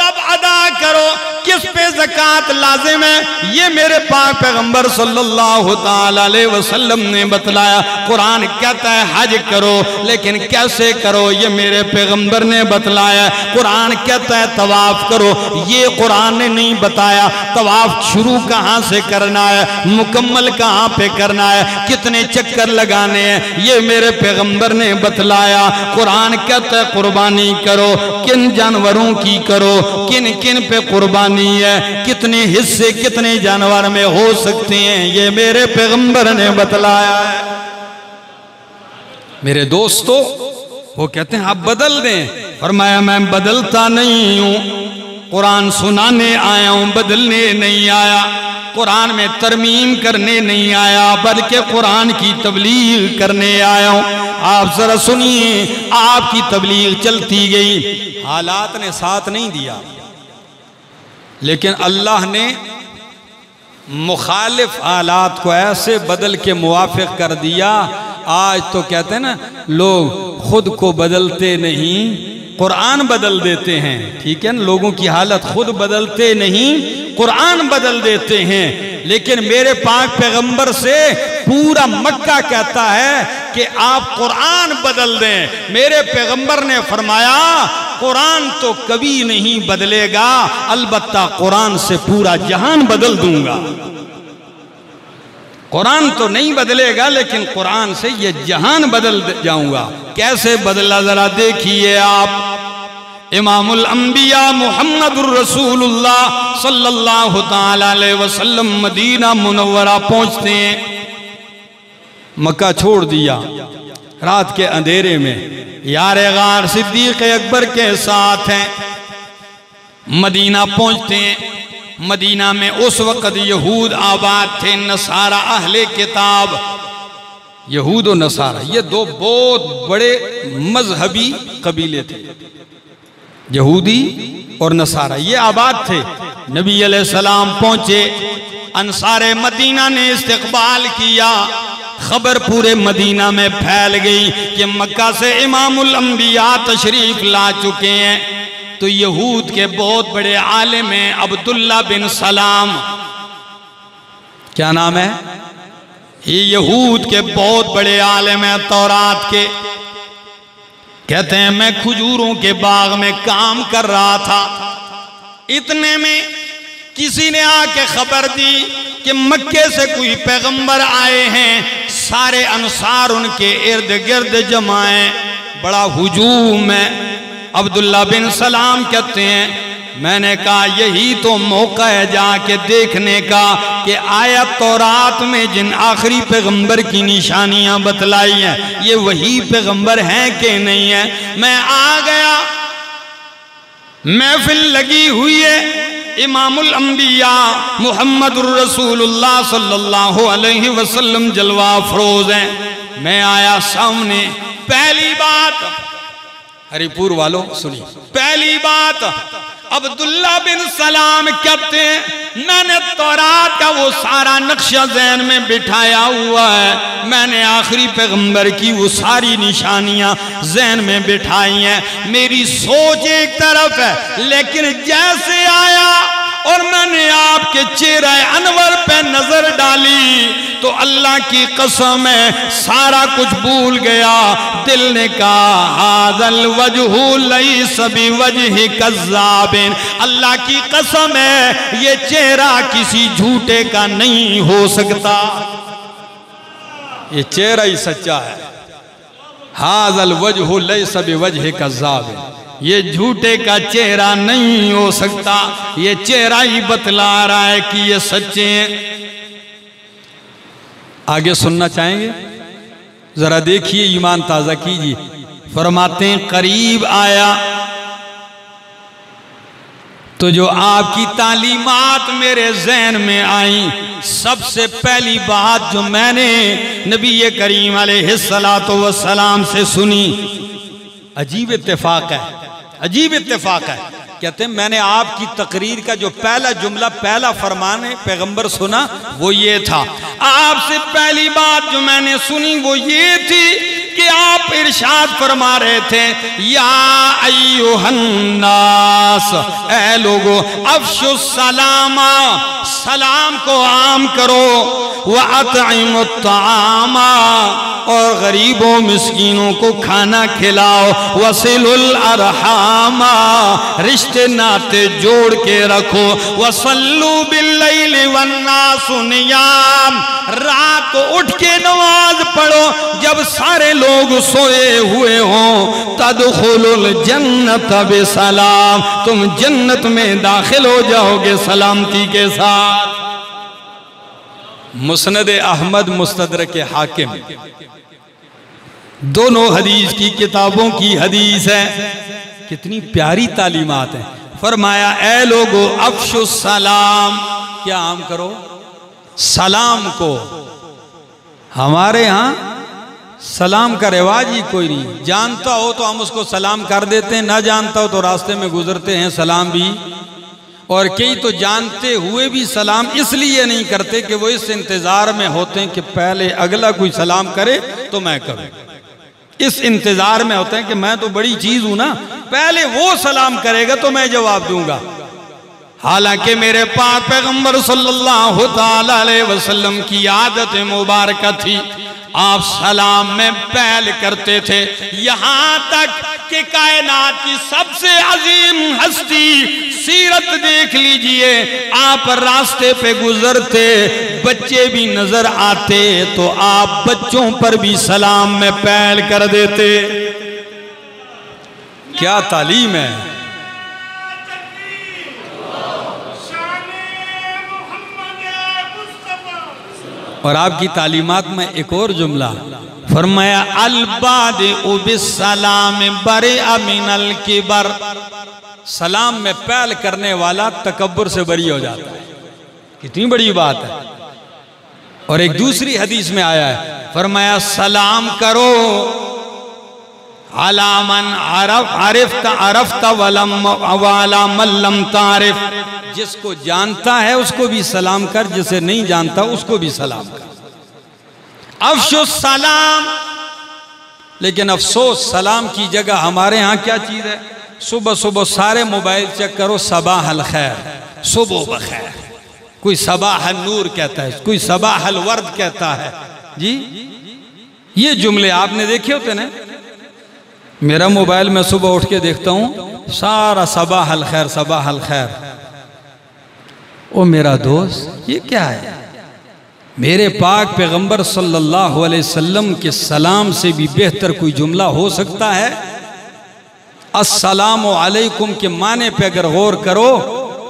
कब अदा करो, किस पे ज़कात लाजिम है, ये मेरे पाक पैगंबर सल्लल्लाहु ताला अलैहि वसल्लम ने बतलाया। कुरान कहता है हज करो, लेकिन कैसे करो ये मेरे पैगंबर ने बतलाया। कुरान कहता है तवाफ करो, ये कुरान ने नहीं बताया तवाफ शुरू कहाँ से करना है, मुकम्मल कहाँ पे करना है, कितने चक्कर लगाने हैं, ये मेरे पैगंबर ने बतलाया। कुरान कहता है कुर्बानी करो, किन जानवरों की करो, किन किन पे कुर्बानी है, कितने हिस्से कितने जानवर में हो सकते हैं, ये मेरे पैगंबर ने बतलाया है। मेरे दोस्तों वो कहते हैं आप बदल दें, फरमाया मैं बदलता नहीं हूं। कुरान सुनाने आया हूं, बदलने नहीं आया। कुरान में तरमीम करने नहीं आया, बल्कि कुरान की तबलीग करने आया हूं। आप जरा सुनिए, आपकी तबलीग चलती गई, हालात ने साथ नहीं दिया, लेकिन अल्लाह ने मुखालिफ हालात को ऐसे बदल के मुवाफिक कर दिया। आज तो कहते हैं ना लोग खुद को बदलते नहीं, कुरान बदल देते हैं। ठीक है ना, लोगों की हालत खुद बदलते नहीं, कुरान बदल देते हैं। लेकिन मेरे पाक पैगंबर से पूरा मक्का कहता है कि आप कुरान बदल दें। मेरे पैगंबर ने फरमाया कुरान तो कभी नहीं बदलेगा, अलबत्ता कुरान से पूरा जहान बदल दूंगा। कुरान तो नहीं बदलेगा लेकिन कुरान से ये जहान बदल जाऊंगा। कैसे बदला जरा देखिए आप। इमामुल अंबिया मुहम्मदुर रसूलुल्लाह सल्लल्लाहु तआला अलैहि वसल्लम मदीना मुनव्वरा पहुंचते हैं। मक्का छोड़ दिया रात के अंधेरे में, यार गार सिद्दीक अकबर के साथ हैं। मदीना पहुंचते हैं। मदीना में उस वक़्त यहूद आबाद थे, नसारा अहले किताब। यहूद और नसारा ये दो बहुत बड़े मजहबी कबीले थे, यहूदी और नसारा ये आबाद थे। नबी अलैहिस्सलाम पहुंचे, अंसारे मदीना ने इस्तकबाल किया। खबर पूरे मदीना में फैल गई कि मक्का से इमामुल अंबिया तशरीफ ला चुके हैं। तो यहूद के बहुत बड़े आलिम हैं अब्दुल्ला बिन सलाम, क्या नाम है ये, यहूद के बहुत बड़े आलिम हैं तौरात के। कहते हैं मैं खजूरों के बाग में काम कर रहा था, इतने में किसी ने आके खबर दी कि मक्के से कोई पैगंबर आए हैं। सारे अंसार उनके इर्द गिर्द जमाए, बड़ा हुजूम है। अब्दुल्ला बिन सलाम कहते हैं मैंने कहा यही तो मौका है जाके देखने का कि आया तौरात में जिन आखिरी पैगंबर की निशानियां बतलाई हैं ये वही पैगंबर हैं कि नहीं है। मैं आ गया, महफिल लगी हुई है, इमामुल अंबिया मुहम्मदुर रसूलुल्लाह सल्लल्लाहु अलैहि वसल्लम जलवा फरोज हैं। मैं आया सामने। पहली बात हरिपुर वालों सुनिए, पहली बात अब्दुल्ला बिन सलाम कहते हैं मैंने तौरात का वो सारा नक्शा जहन में बिठाया हुआ है, मैंने आखिरी पैगंबर की वो सारी निशानियां जहन में बिठाई हैं। मेरी सोच एक तरफ है लेकिन जैसे आया और मैंने आपके चेहरा अनवर पे नजर डाली तो अल्लाह की कसम है सारा कुछ भूल गया। दिल ने कहा हाजल वजहू लैस बिवजहि कज़्ज़ाबिन, अल्लाह की कसम है ये चेहरा किसी झूठे का नहीं हो सकता, ये चेहरा ही सच्चा है। हाजल वजहू लैस बिवजहि कज़्ज़ाबिन, ये झूठे का चेहरा नहीं हो सकता, ये चेहरा ही बतला रहा है कि ये सच्चे हैं। आगे सुनना चाहेंगे जरा देखिए, ईमान ताजा कीजिए। फरमाते हैं करीब आया तो जो आपकी तालीमात मेरे जहन में आई, सबसे पहली बात जो मैंने नबी करीम अलैहिस्सलातो वस्सलाम से सुनी, अजीब इत्तेफाक है, अजीब इत्तेफाक है। कहते हैं मैंने आपकी तकरीर का जो पहला जुमला, पहला फरमान पैगंबर सुना वो ये था, आपसे पहली बात जो मैंने सुनी वो ये थी कि आप इरशाद फरमा रहे थे या अय्युहन्नास, ऐ लोगों, अफशु सलामा, सलाम को आम करो, व अतइमु तामा, और गरीबों मिस्कीनों को खाना खिलाओ, वसिलुल अरहामा, रिश्ते नाते जोड़ के रखो, वसल्लू बिल्लैलि वन्नासु नियाम, रात को उठ के नमाज पढ़ो जब सारे लोग सोए हुए हों, तदखुलुल जन्नत बिसलाम, तुम जन्नत में दाखिल हो जाओगे सलामती के साथ। मुस्नद अहमद, मुस्तदरक हाकिम, दोनों हदीस की किताबों की हदीस है। कितनी प्यारी तालीमात है। फरमाया ऐ लोगो अफशु सलाम, क्या आम करो सलाम को। हमारे यहाँ सलाम का रिवाज ही कोई नहीं, जानता हो तो हम उसको सलाम कर देते हैं, ना जानता हो तो रास्ते में गुजरते हैं सलाम भी और कई तो जानते हुए भी सलाम इसलिए नहीं करते कि वो इस इंतज़ार में होते हैं कि पहले अगला कोई सलाम करे तो मैं करूँ। इस इंतज़ार में होते हैं कि मैं तो बड़ी चीज़ हूँ ना, पहले वो सलाम करेगा तो मैं जवाब दूंगा। हालांकि मेरे पाक पैगम्बर सल्लल्लाहु अलैहि वसल्लम की आदत मुबारक थी, आप सलाम में पहल करते थे। यहाँ तक कि कायनात की सबसे अजीम हस्ती सीरत देख लीजिए, आप रास्ते पे गुजरते बच्चे भी नजर आते तो आप बच्चों पर भी सलाम में पहल कर देते। क्या तालीम है। और आपकी तालीमात में एक और जुमला फरमाया, अल-बादिउ बिस्सलाम बरिअ मिनल किबर, सलाम में पहल करने वाला तकब्बुर से बरी हो जाता है। कितनी बड़ी बात है। और एक दूसरी हदीस में आया है, फरमाया सलाम करो अला मन अरफ़्ता अरफ़्ता वला मन लम तारिफ़, जिसको जानता है उसको भी सलाम कर, जिसे नहीं जानता उसको भी सलाम कर। अफ़शुस सलाम, लेकिन अफसोस सलाम की जगह हमारे यहाँ क्या चीज़ है। सुबह सुबह सारे मोबाइल चेक करो, सबाहल खैर, सुबह बखैर, कोई सबाहल नूर कहता है, कोई सबाहल वर्द कहता है। जी ये जुमले आपने देखे होते ना। मेरा मोबाइल में सुबह उठ के देखता हूँ, सारा सबाहल खैर सबाहल खैर। ओ मेरा दोस्त, ये क्या है। मेरे पाक पैगंबर सल्लल्लाहु अलैहि वसल्लम के सलाम से भी बेहतर कोई जुमला हो सकता है। अस्सलामु अलैकुम के माने पे अगर गौर करो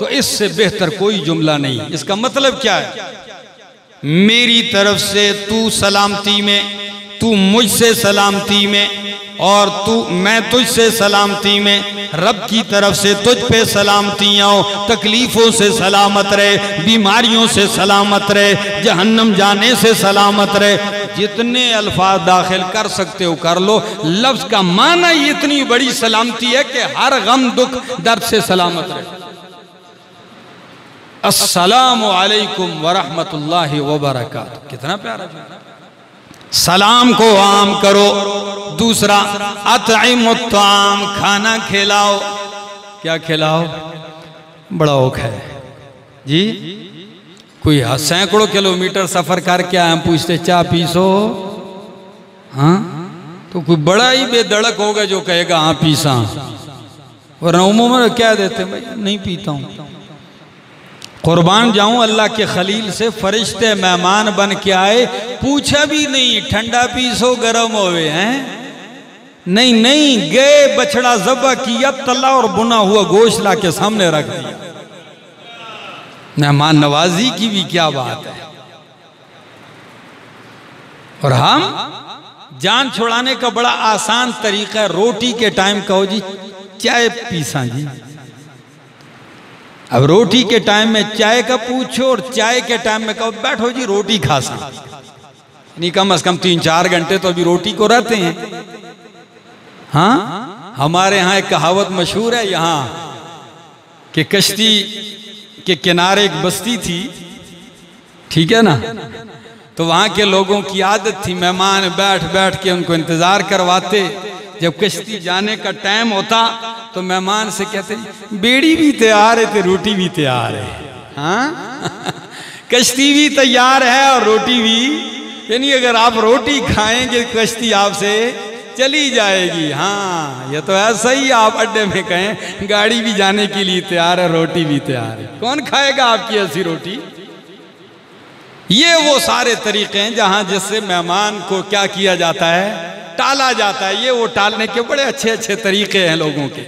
तो इससे बेहतर कोई जुमला नहीं। इसका मतलब क्या है, मेरी तरफ से तू सलामती में, तू मुझसे सलामती में, और तू मैं तुझसे सलामती में, रब की तरफ से तुझ पे सलामतियाँ हो, तकलीफ़ों से सलामत रहे, बीमारियों से सलामत रहे, जहन्नम जाने से सलामत रहे। जितने अल्फाज दाखिल कर सकते हो कर लो, लफ्ज़ का माना ही इतनी बड़ी सलामती है कि हर गम दुख दर्द से सलामत रहे। अस्सलामु अलैकुम वरहमतुल्लाहि वबरकातुह, कितना प्यारा जुमला। सलाम को आम करो। दूसरा अतइमुत्ताम, खाना खिलाओ। क्या खिलाओ, बड़ा औख है जी। कोई सैकड़ों किलोमीटर सफर करके आए, हम पूछते चाय पीसो, हाँ तो कोई बड़ा ही बेधड़क होगा जो कहेगा हाँ पीसा, वरना उमूमन क्या देते भाई नहीं पीता हूँ। कुर्बान जाऊं अल्लाह के खलील से, फरिश्ते मेहमान बन के आए, पूछा भी नहीं ठंडा पीसो गर्म होवे हैं, नहीं नहीं गए, बछड़ा ज़बा किया, तला और बुना हुआ गोश्त ला के सामने रख दिया। मेहमान नवाजी की भी क्या बात है। और हम जान छुड़ाने का बड़ा आसान तरीका है, रोटी के टाइम कहो जी चाय पीसा जी। अब रोटी के टाइम में चाय का पूछो और चाय के टाइम में कहो बैठो जी रोटी खा सकते। कम से कम 3-4 घंटे तो अभी रोटी को रहते हैं। हाँ हमारे यहाँ एक कहावत मशहूर है यहाँ कि कश्ती के किनारे एक बस्ती थी, ठीक है ना, तो वहाँ के लोगों की आदत थी मेहमान बैठ बैठ के उनको इंतजार करवाते। जब कश्ती जाने का टाइम होता तो मेहमान से कहते बेड़ी भी तैयार है तो रोटी भी तैयार है। हाँ कश्ती भी तैयार है और रोटी भी, यानी अगर आप रोटी खाएंगे कश्ती आपसे चली जाएगी। हाँ ये तो ऐसा ही, आप अड्डे में कहें गाड़ी भी जाने के लिए तैयार है रोटी भी तैयार है, कौन खाएगा आपकी ऐसी रोटी। ये वो सारे तरीके हैं जहाँ जिससे मेहमान को क्या किया जाता है, टाला जाता है। ये वो टालने के बड़े अच्छे अच्छे तरीके हैं लोगों के।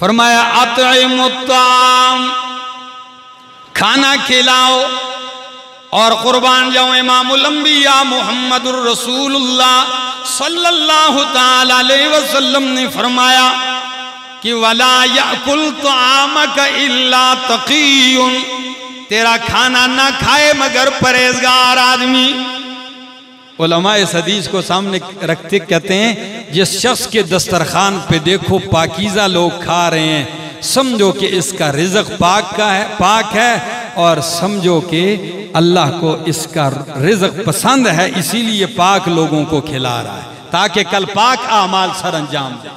फरमाया अतइमुत्ताम, खाना खिलाओ। और कुर्बान जाओ इमामुल अंबिया मुहम्मदुर रसूलुल्लाह सल्लल्लाहु तआला अलैहि वसल्लम ने फरमाया कि वला याकुल तआमक इल्ला तकीयुन, तेरा खाना ना खाए मगर परहेजगार आदमी। उलमा इस हदीस को सामने रखते कहते हैं जिस शख्स के दस्तरखान पे देखो पाकीज़ा लोग खा रहे हैं, समझो कि इसका रिज़्क़ पाक है और समझो कि अल्लाह को इसका रिज़्क़ पसंद है, इसीलिए पाक लोगों को खिला रहा है ताकि कल पाक आमाल सर अंजाम दे।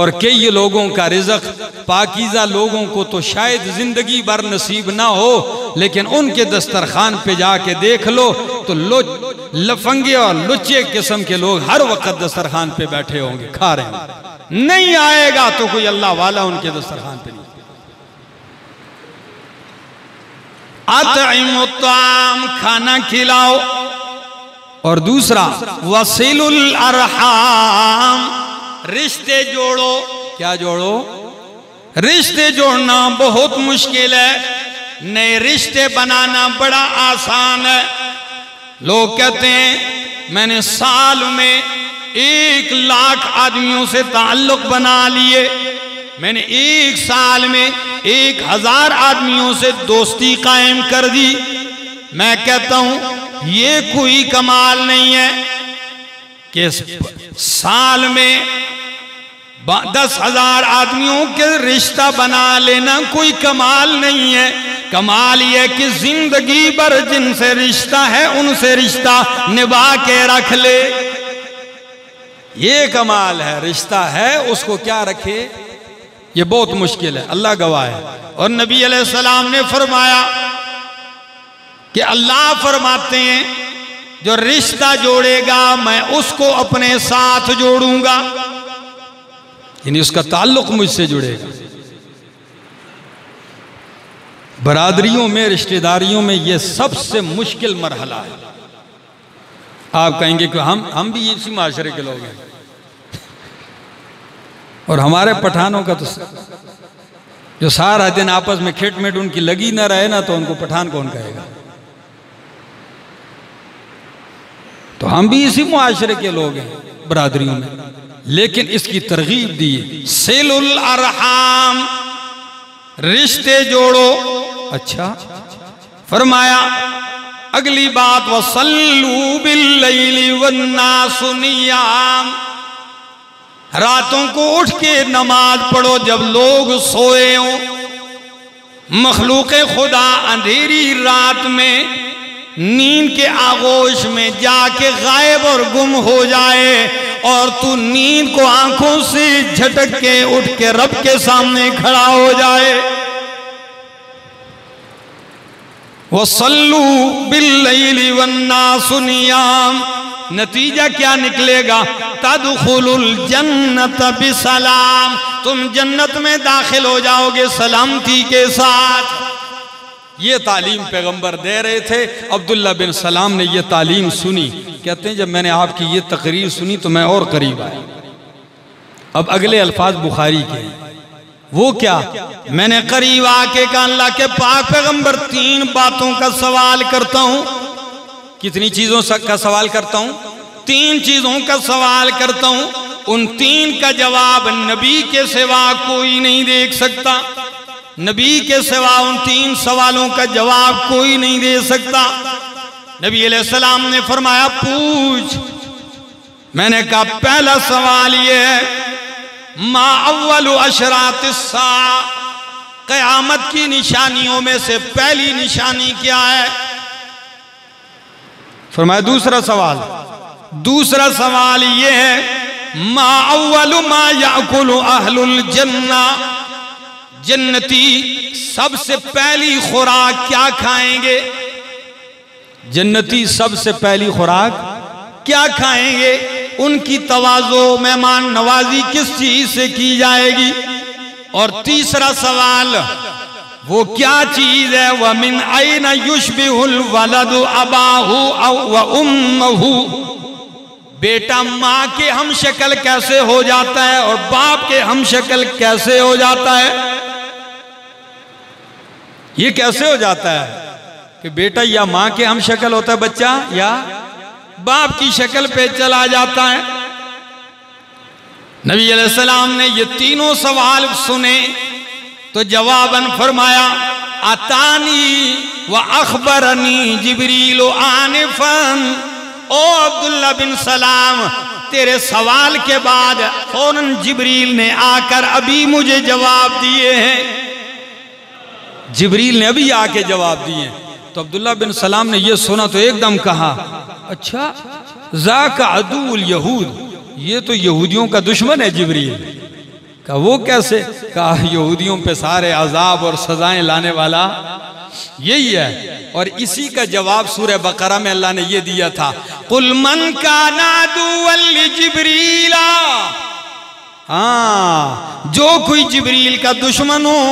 और कई लोगों का रिज़्क़ पाकीज़ा लोगों को तो शायद ज़िंदगी भर नसीब ना हो, लेकिन उनके दस्तरखान पे जाके देख लो तो लफंगे और लुच्चे किस्म के लोग हर वक्त दस्तरखान पे बैठे होंगे, खा रहे होंगे। नहीं आएगा तो कोई अल्लाह वाला उनके दस्तरखान पे नहीं। अतइमु ताम, खाना खिलाओ। और दूसरा वसीलुल अरहाम, रिश्ते जोड़ो। क्या जोड़ो? रिश्ते जोड़ना बहुत मुश्किल है, नए रिश्ते बनाना बड़ा आसान है। लोग कहते हैं मैंने साल में 1 लाख आदमियों से ताल्लुक बना लिए, मैंने 1 साल में 1000 आदमियों से दोस्ती कायम कर दी। मैं कहता हूं ये कोई कमाल नहीं है कि साल में 10,000 आदमियों के रिश्ता बना लेना कोई कमाल नहीं है। कमाल यह कि जिंदगी भर जिनसे रिश्ता है उनसे रिश्ता निभा के रख ले, ये कमाल है। रिश्ता है उसको क्या रखे, ये बहुत मुश्किल है, अल्लाह गवाह है। और नबी अलैहिस्सलाम ने फरमाया कि अल्लाह फरमाते हैं जो रिश्ता जोड़ेगा मैं उसको अपने साथ जोड़ूंगा, यानी उसका ताल्लुक मुझसे जुड़ेगा। बरादरियों में, रिश्तेदारियों में यह सबसे मुश्किल मरहला है। आप कहेंगे कि हम भी इसी माशरे के लोग हैं और हमारे पठानों का तो जो सारा दिन आपस में खिटमिट उनकी लगी ना रहे ना, तो उनको पठान कौन कहेगा? तो हम भी इसी मुआशरे के लोग हैं बरादरियों में। लेकिन इसकी तरगीब दी है सिलुल अरहाम, रिश्ते जोड़ो। अच्छा, फरमाया अगली बात वसल्लू बिल्लैली वन्नास नियाम, रातों को उठ के नमाज पढ़ो जब लोग सोए हों। मखलूक खुदा अंधेरी रात में नींद के आगोश में जाके गायब और गुम हो जाए, और तू नींद को आंखों से झटक के उठ के रब के सामने खड़ा हो जाए। वसल्लू बिल्लैली वन्नासु नियाम, नतीजा क्या निकलेगा? तदखुलुल जन्नत बिसलाम, तुम जन्नत में दाखिल हो जाओगे सलामती के साथ। ये तालीम पैगंबर दे रहे थे। अब्दुल्ला बिन सलाम ने ये तालीम सुनी, कहते हैं जब मैंने आपकी ये तकरीर सुनी तो मैं और करीब आया। अब अगले अल्फाज बुखारी के, वो क्या, मैंने करीब आके कहा अल्लाह के पाक पैगंबर 3 बातों का सवाल करता हूँ। कितनी चीजों का सवाल करता हूँ? 3 चीजों का सवाल करता हूँ। उन 3 का जवाब नबी के सिवा कोई नहीं देख सकता, नबी के सिवा उन 3 सवालों का जवाब कोई नहीं दे सकता। नबी अलैहिस्सलाम ने फरमाया पूछ। मैंने कहा पहला सवाल यह है मा अव्वलु अशरातिस्सा, क़यामत की निशानियों में से पहली निशानी क्या है? फरमाया दूसरा सवाल यह है मा अव्वलु मा याकुलु अहलुल जन्ना, जन्नती सबसे पहली खुराक क्या खाएंगे? जन्नती सबसे पहली खुराक क्या खाएंगे? उनकी तवाज़ो, मेहमान नवाजी किस चीज से की जाएगी? और तीसरा सवाल वो क्या चीज है व मिन ऐना युश्बिहुल वलदु अबाहु व उम्महु, बेटा माँ के हम शक्ल कैसे हो जाता है और बाप के हम शक्ल कैसे हो जाता है? ये कैसे हो जाता है कि बेटा या माँ के हम शक्ल होता है बच्चा या बाप की शक्ल पे चला जाता है? नबी अलैहिस्सलाम ने ये 3 सवाल सुने तो जवाबन फरमाया आतानी व अखबरनी जिब्रील आनिफन, ओ अब्दुल्ला बिन सलाम तेरे सवाल के बाद फौरन जिब्रील ने आकर अभी मुझे जवाब दिए हैं। जिब्रील ने अभी आके जवाब दिए। तो अब्दुल्ला बिन सलाम ने यह सुना तो एकदम कहा, अच्छा जाका अदूल यहूद, ये तो यहूदियों का दुश्मन है जिब्रील। कहा वो कैसे? कहा यहूदियों पे सारे अजाब और सजाएं लाने वाला यही है। और इसी का जवाब सूरह बकरा में अल्लाह ने यह दिया था, कुल मन का नादुवल जिब्रीला, हाँ जो कोई जिब्रील का दुश्मन हो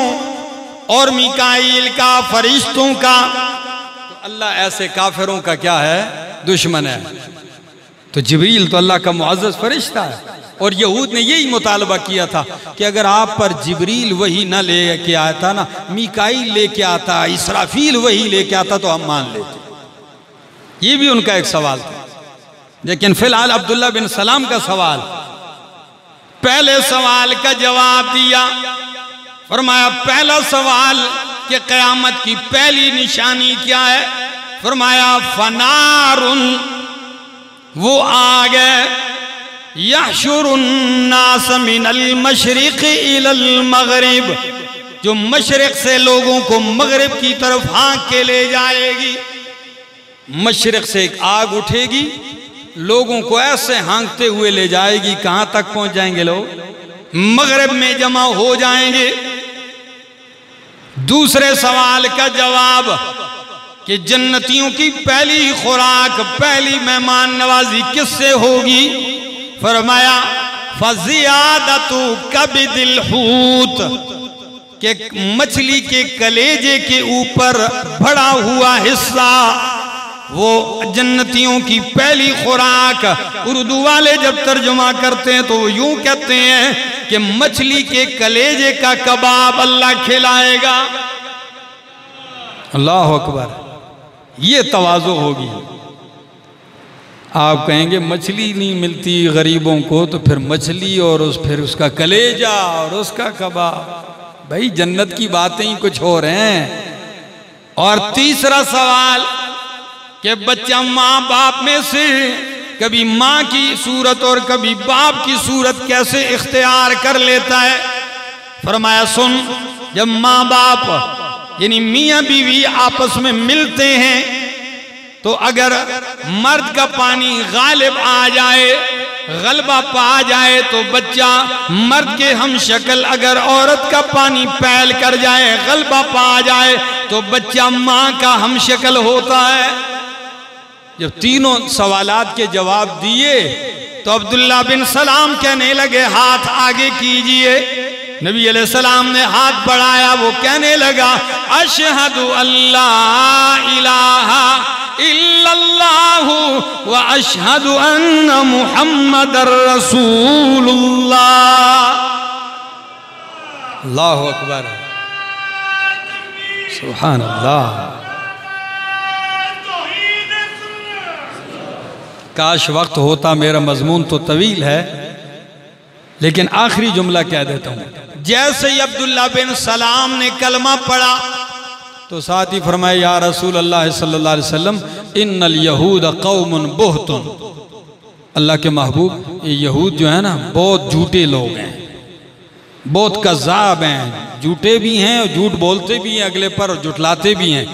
और मिकाईल का, फरिश्तों का, तो अल्लाह ऐसे काफिरों का क्या है? दुश्मन है। तो जिब्रील तो अल्लाह का मुअज़्ज़ज़ फरिश्ता है। और यहूद ने यही मुतालबा किया था कि अगर आप पर जिब्रील वही ना ले के आता ना, मीकाईल ले के आता, इसराफील वही ले के आता तो हम मान लेते। ये भी उनका एक सवाल था। लेकिन फिलहाल अब्दुल्ला बिन सलाम का सवाल, पहले सवाल का जवाब दिया। फरमाया पहला सवाल कि क़यामत की पहली निशानी क्या है? फरमाया फनारुन, वो आग है, यहशुरुन्नास मिनल मशरिक इलल मगरिब, जो मशरिक से लोगों को मगरिब की तरफ हाँक के ले जाएगी। मशरिक से एक आग उठेगी, लोगों को ऐसे हाँकते हुए ले जाएगी। कहाँ तक पहुँच जाएंगे लोग? मगरिब में जमा हो जाएंगे। दूसरे सवाल का जवाब कि जन्नतियों की पहली खुराक, पहली मेहमान नवाजी किससे होगी? फरमाया फज़ियादतु कब्दिल हूत, के मछली के कलेजे के ऊपर भरा हुआ हिस्सा, वो जन्नतियों की पहली खुराक। उर्दू वाले जब तर्जुमा करते हैं तो वो यूं कहते हैं कि मछली के कलेजे का कबाब अल्लाह खिलाएगा। अल्लाह अकबर, ये तवाज़ो होगी। आप कहेंगे मछली नहीं मिलती गरीबों को, तो फिर मछली और फिर उसका कलेजा और उसका कबाब। भाई जन्नत की बातें ही कुछ हो रहे हैं। और तीसरा सवाल कि बच्चा माँ बाप में से कभी माँ की सूरत और कभी बाप की सूरत कैसे इख्तियार कर लेता है? फरमाया सुन, जब माँ बाप यानी मियाँ बीवी आपस में मिलते हैं तो अगर मर्द का पानी गालिब आ जाए, गलबा पा जाए, तो बच्चा मर्द के हम शक्ल। अगर औरत का पानी पैल कर जाए, गलबा पा जाए, तो बच्चा माँ का हम शक्ल होता है। जब तीनों सवालात के जवाब दिए तो अब्दुल्ला बिन सलाम कहने लगे हाथ आगे कीजिए। नबी अलैहिस्सलाम ने हाथ बढ़ाया, वो कहने लगा अशहदु अल्ला इलाहा इल्लल्लाहु व अशहदु अन्ना मुहम्मदर रसूलुल्लाह। अल्लाहु अकबर, सुभान अल्लाह। काश वक्त होता, मेरा मजमून तो तवील है, लेकिन आखिरी जुमला क्या देता हूँ। जैसे ही अब्दुल्ला बिन सलाम ने कलमा पढ़ा तो साथ ही फरमाया या रसूल अल्लाह सल्लल्लाहु अलैहि वसल्लम इन्नल यहूद कौमुन बुहतुन, अल्लाह के महबूब ये यहूद जो है ना बहुत झूठे लोग हैं, बहुत कज़ाब हैं, झूठे भी हैं और झूठ बोलते भी हैं अगले पर और झुठलाते भी हैं।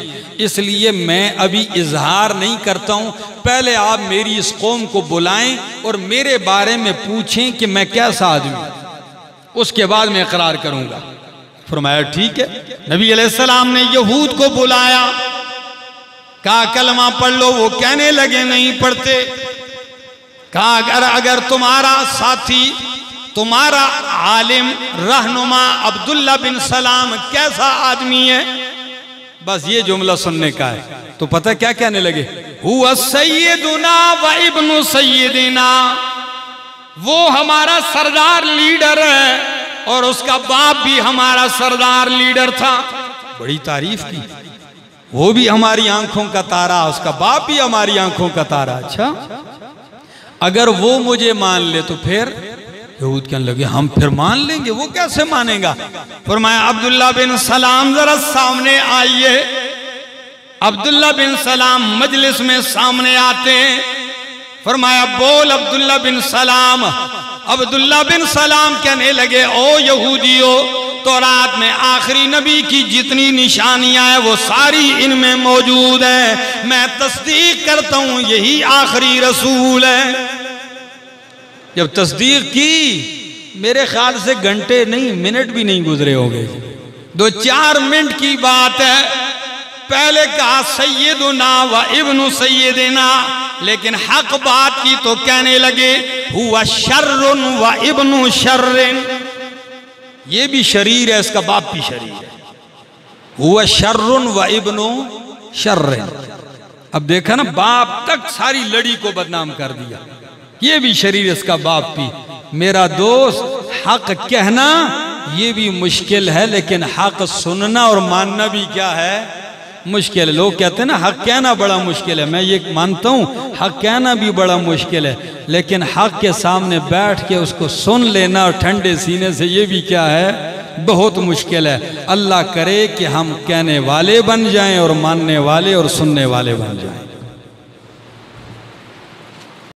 इसलिए मैं अभी इजहार नहीं करता हूँ, पहले आप मेरी इस कौम को बुलाएं और मेरे बारे में पूछें कि मैं कैसा आदमी, उसके बाद मैं इकरार करूँगा। फरमाया ठीक है। नबी अलैहिस्सलाम ने यहूद को बुलाया, कहा कलमा पढ़ लो। वो कहने लगे नहीं पढ़ते। कहा अगर तुम्हारा साथी, तुम्हारा आलिम, रहनुमा अब्दुल्ला बिन सलाम कैसा आदमी है, बस ये जुमला सुनने का है। तो पता क्या कहने लगे, हुआ सय्यदुना व इब्नु सय्यदिना, वो हमारा सरदार लीडर है और उसका बाप भी हमारा सरदार लीडर था। बड़ी तारीफ की, वो भी हमारी आंखों का तारा, उसका बाप भी हमारी आंखों का तारा। अच्छा अगर वो मुझे मान ले तो फिर यहूद कहने लगे हम फिर मान लेंगे, वो कैसे मानेगा। फरमाया अब्दुल्ला बिन सलाम जरा सामने आइए। अब्दुल्ला बिन सलाम मजलिस में सामने आते हैं। फरमाया बोल अब्दुल्ला बिन सलाम। अब्दुल्ला बिन सलाम कहने लगे, ओ यहूदियों, तौरात में आखिरी नबी की जितनी निशानियां हैं वो सारी इनमें मौजूद है। मैं तस्दीक करता हूं यही आखिरी रसूल है। जब तस्दीक की, मेरे ख्याल से घंटे नहीं मिनट भी नहीं गुजरे होंगे, 2-4 मिनट की बात है। पहले कहा सैयदना व इब्नु सैयदना, लेकिन हक बात की तो कहने लगे हुआ शर्रुन व इब्नु शर्रिन। ये भी शरीर है, इसका बाप भी शरीर है। हुआ शर्रुन व इब्नु शर्रिन। अब देखा ना, बाप तक सारी लड़ी को बदनाम कर दिया। ये भी शरीर, इसका बाप भी। मेरा दोस्त, हक कहना ये भी मुश्किल है, लेकिन हक सुनना और मानना भी क्या है, मुश्किल है। लोग कहते हैं ना हक कहना बड़ा मुश्किल है, मैं ये मानता हूँ हक कहना भी बड़ा मुश्किल है, लेकिन हक के सामने बैठ के उसको सुन लेना और ठंडे सीने से, ये भी क्या है, बहुत मुश्किल है। अल्लाह करे कि हम कहने वाले बन जाएं और मानने वाले और सुनने वाले बन जाएं।